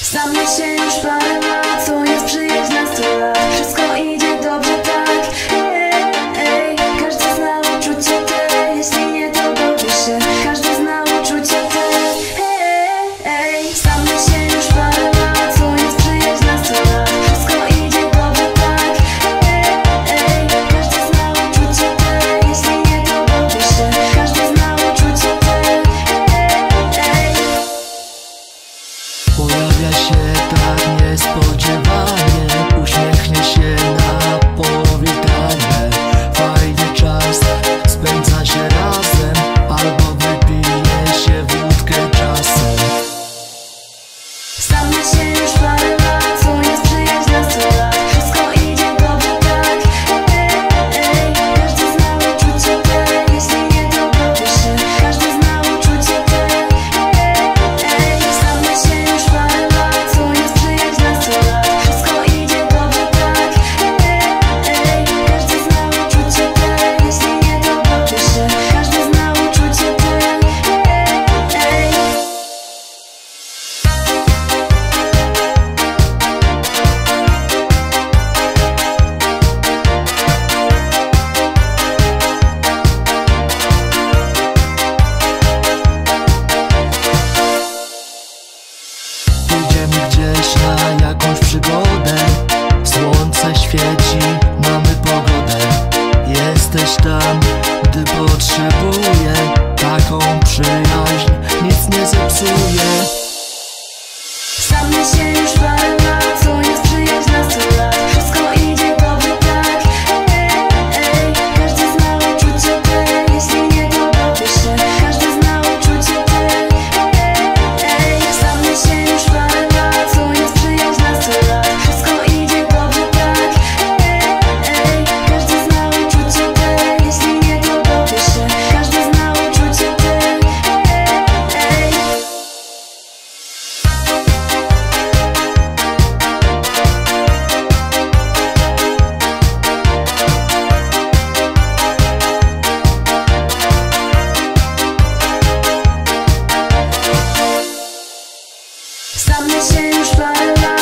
Znam się już parę lat, to jest przyjaźń na 100 lat. Wszystko idzie dobrze tak, każdy zna uczucie te, jeśli nie to bawi się. Każdy zna uczucie te, znam się już parę lat, to jest przyjaźń na 100 lat. Wszystko idzie dobrze tak, każdy zna uczucie te, jeśli nie to bawi się. Każdy zna uczucie te, Pojawia się tak niespodziewanie, uśmiechnie się na powitanie. Fajny czas spędza się razem, albo wypije się wódkę czasem. Znamy się już parę lat, to jest przyjaźń na 100 lat. Wszystko idzie dobrze tak, każdy zna uczucie te, jeśli nie to bawi się. Każdy zna uczucie te, znamy się już parę lat, to jest przyjaźń na 100 lat. Wszystko idzie dobrze tak, każdy zna uczucie te, jeśli nie to bawi się. Każdy zna uczucie te, Idziemy gdzieś na jakąś przygodę, słońce świeci, mamy pogodę. Jesteś tam, gdy potrzebuję, taką przyjaźń nic nie zepsuje. znam się już parę lat, to jest przyjaźń na 100 lat. Wszystko idzie dobrze tak, każdy zna uczucie te, jeśli nie to bawi się. Każdy zna uczucie te, znam się już parę lat, to jest przyjaźń na 100 lat. Wszystko idzie dobrze tak, każdy zna uczucie te, jeśli nie to bawi się. Każdy zna uczucie te, Znamy się już parę lat.